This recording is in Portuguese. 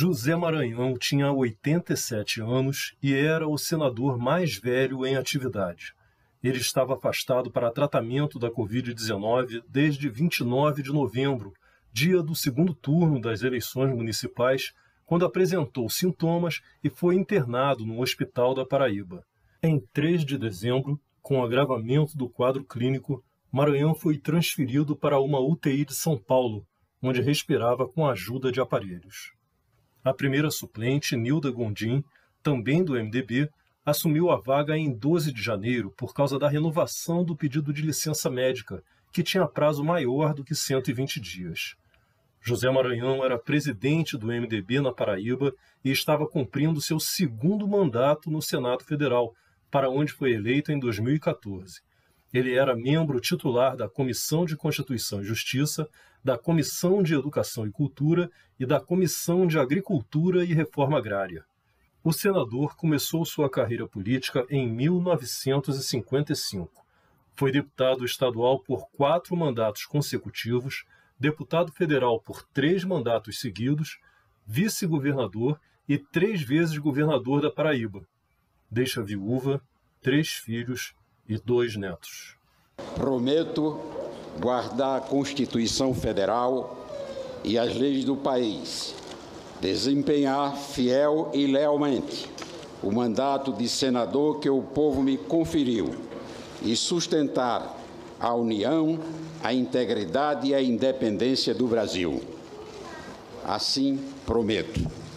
José Maranhão tinha 87 anos e era o senador mais velho em atividade. Ele estava afastado para tratamento da covid-19 desde 29 de novembro, dia do segundo turno das eleições municipais, quando apresentou sintomas e foi internado no Hospital da Paraíba. Em 3 de dezembro, com o agravamento do quadro clínico, Maranhão foi transferido para uma UTI de São Paulo, onde respirava com a ajuda de aparelhos. A primeira suplente, Nilda Gondim, também do MDB, assumiu a vaga em 12 de janeiro por causa da renovação do pedido de licença médica, que tinha prazo maior do que 120 dias. José Maranhão era presidente do MDB na Paraíba e estava cumprindo seu segundo mandato no Senado Federal, para onde foi eleito em 2014. Ele era membro titular da Comissão de Constituição e Justiça, da Comissão de Educação e Cultura e da Comissão de Agricultura e Reforma Agrária. O senador começou sua carreira política em 1955. Foi deputado estadual por 4 mandatos consecutivos, deputado federal por 3 mandatos seguidos, vice-governador e 3 vezes governador da Paraíba. Deixa viúva, 3 filhos e 2 netos. Prometo guardar a Constituição Federal e as leis do país, desempenhar fiel e lealmente o mandato de senador que o povo me conferiu e sustentar a união, a integridade e a independência do Brasil. Assim prometo.